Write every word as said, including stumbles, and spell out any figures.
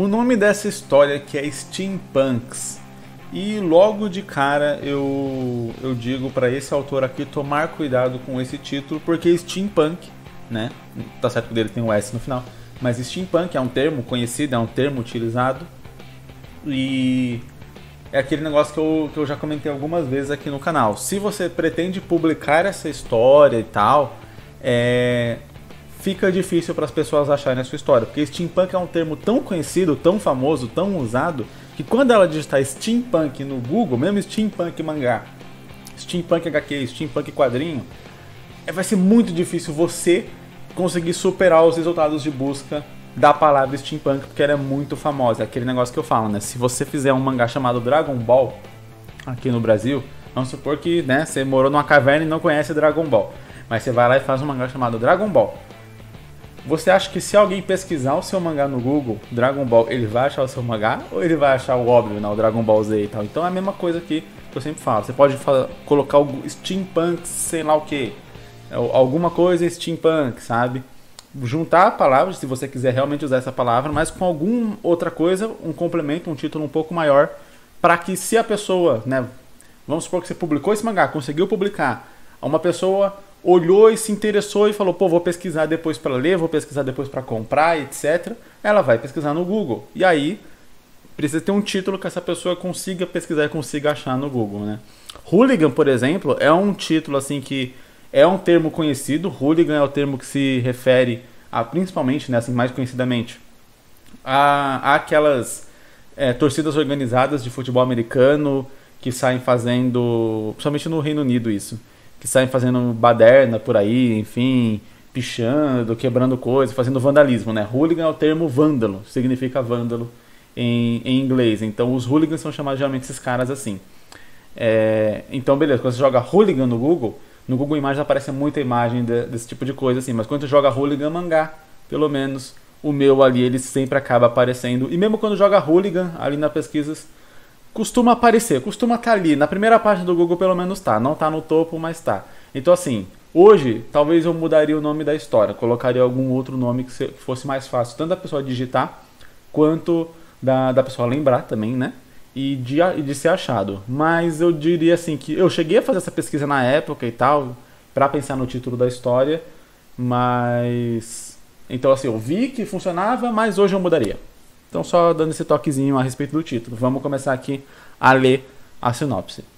O nome dessa história que é Steampunks. E logo de cara eu, eu digo para esse autor aqui tomar cuidado com esse título, porque steampunk, né? Tá certo que dele tem um S no final, mas steampunk é um termo conhecido, é um termo utilizado, e é aquele negócio que eu, que eu já comentei algumas vezes aqui no canal. Se você pretende publicar essa história e tal, é, fica difícil para as pessoas acharem a sua história, porque steampunk é um termo tão conhecido, tão famoso, tão usado, que quando ela digitar steampunk no Google, mesmo steampunk mangá, steampunk H Q, steampunk quadrinho, vai ser muito difícil você conseguir superar os resultados de busca da palavra steampunk, porque ela é muito famosa. É aquele negócio que eu falo, né? Se você fizer um mangá chamado Dragon Ball aqui no Brasil, vamos supor que, né, você morou numa caverna e não conhece Dragon Ball, mas você vai lá e faz um mangá chamado Dragon Ball. Você acha que se alguém pesquisar o seu mangá no Google, Dragon Ball, ele vai achar o seu mangá? Ou ele vai achar o óbvio, né, o Dragon Ball Z e tal? Então é a mesma coisa que eu sempre falo. Você pode falar, colocar o steampunk, sei lá o que, alguma coisa steampunk, sabe? Juntar a palavra, se você quiser realmente usar essa palavra, mas com alguma outra coisa, um complemento, um título um pouco maior, para que se a pessoa, né, vamos supor que você publicou esse mangá, conseguiu publicar, uma pessoa olhou e se interessou e falou, pô, vou pesquisar depois para ler, vou pesquisar depois para comprar, etcétera. Ela vai pesquisar no Google. E aí, precisa ter um título que essa pessoa consiga pesquisar e consiga achar no Google, né? Hooligan, por exemplo, é um título assim que é um termo conhecido. Hooligan é o termo que se refere a, principalmente, né, assim, mais conhecidamente, a, a aquelas é, torcidas organizadas de futebol americano que saem fazendo, principalmente no Reino Unido isso, que saem fazendo baderna por aí, enfim, pichando, quebrando coisas, fazendo vandalismo, né? Hooligan é o termo vândalo, significa vândalo em, em inglês. Então os hooligans são chamados geralmente esses caras assim. É, então beleza, quando você joga hooligan no Google, no Google Imagens aparece muita imagem de, desse tipo de coisa assim, mas quando você joga hooligan mangá, pelo menos o meu ali, ele sempre acaba aparecendo. E mesmo quando joga hooligan ali nas pesquisas, costuma aparecer, costuma estar ali, na primeira página do Google pelo menos tá, não tá no topo, mas tá. Então assim, hoje talvez eu mudaria o nome da história, colocaria algum outro nome que fosse mais fácil, tanto da pessoa digitar, quanto da, da pessoa lembrar também, né, e de, de ser achado. Mas eu diria assim que eu cheguei a fazer essa pesquisa na época e tal, pra pensar no título da história, mas... Então assim, eu vi que funcionava, mas hoje eu mudaria. Então só dando esse toquezinho a respeito do título. Vamos começar aqui a ler a sinopse.